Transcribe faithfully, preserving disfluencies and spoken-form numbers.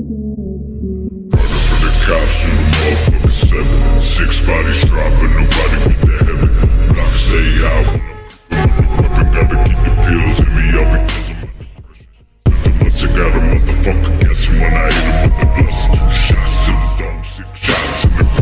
Running from the cops to the motherfucking seven. Six bodies dropping, nobody get to heaven. Block stay out. Weapon, gotta keep the pills in me, I'll be killin' my depression. I got a motherfucker guessing when I hit him with the blessing. Two shots to the dome, six shots in the